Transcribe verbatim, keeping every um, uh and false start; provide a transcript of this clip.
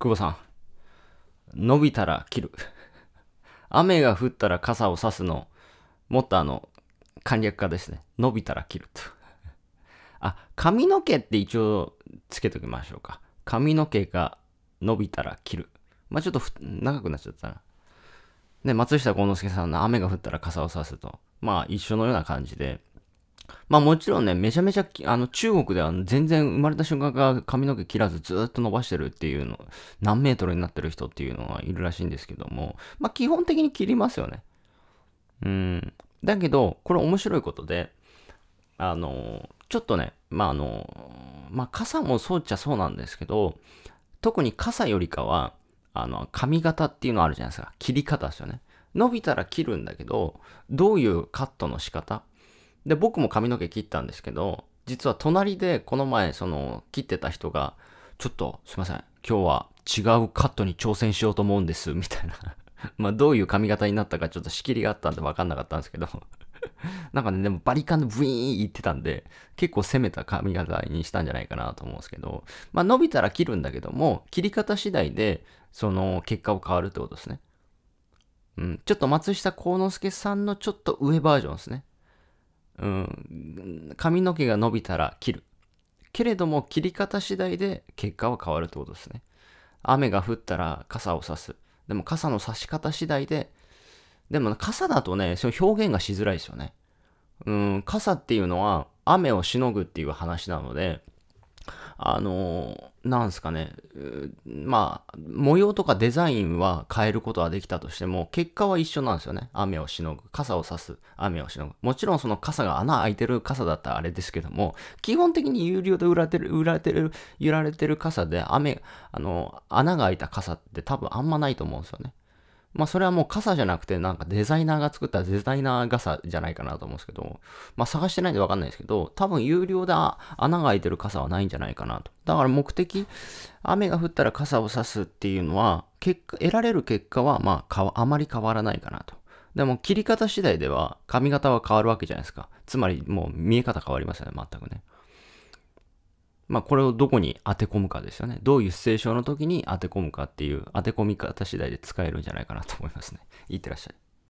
久保さん。伸びたら切る。雨が降ったら傘を差すの、もっとあの、簡略化ですね。伸びたら切ると。あ、髪の毛って一応つけときましょうか。髪の毛が伸びたら切る。まあ、ちょっと長くなっちゃったな。ね、松下幸之助さんの雨が降ったら傘を差すと。まあ一緒のような感じで。まあもちろんね、めちゃめちゃ、あの中国では全然生まれた瞬間から髪の毛切らずずっと伸ばしてるっていうの、何メートルになってる人っていうのはいるらしいんですけども、まあ基本的に切りますよね。うん。だけど、これ面白いことで、あの、ちょっとね、まああの、まあ傘もそうっちゃそうなんですけど、特に傘よりかは、あの髪型っていうのあるじゃないですか。切り方ですよね。伸びたら切るんだけど、どういうカットの仕方で、僕も髪の毛切ったんですけど、実は隣でこの前その切ってた人がちょっとすいません、今日は違うカットに挑戦しようと思うんですみたいなまあどういう髪型になったかちょっと仕切りがあったんで分かんなかったんですけどなんかね、でもバリカンでブイーンいってたんで、結構攻めた髪型にしたんじゃないかなと思うんですけど、まあ伸びたら切るんだけども、切り方次第でその結果を変わるってことですね。うん、ちょっと松下幸之助さんのちょっと上バージョンですね。うん、髪の毛が伸びたら切る。けれども切り方次第で結果は変わるってことですね。雨が降ったら傘を差す。でも傘の差し方次第で、でも傘だとね、その表現がしづらいですよね。うん、傘っていうのは雨をしのぐっていう話なので、あのー、なんですかね、まあ、模様とかデザインは変えることはできたとしても、結果は一緒なんですよね。雨をしのぐ。傘を差す。雨をしのぐ。もちろんその傘が穴開いてる傘だったらあれですけども、基本的に有料で売られてる、売られてる、揺られてる傘で、雨、あの、穴が開いた傘って多分あんまないと思うんですよね。まあそれはもう傘じゃなくて、なんかデザイナーが作ったデザイナー傘じゃないかなと思うんですけど、まあ探してないんでわかんないですけど、多分有料で穴が開いてる傘はないんじゃないかなと。だから目的、雨が降ったら傘を差すっていうのは、結果、得られる結果はまああまり変わらないかなと。でも切り方次第では髪型は変わるわけじゃないですか。つまりもう見え方変わりますよね、全くね。まあこれをどこに当て込むかですよね。どういうシチュエーションの時に当て込むかっていう、当て込み方次第で使えるんじゃないかなと思いますね。いってらっしゃい。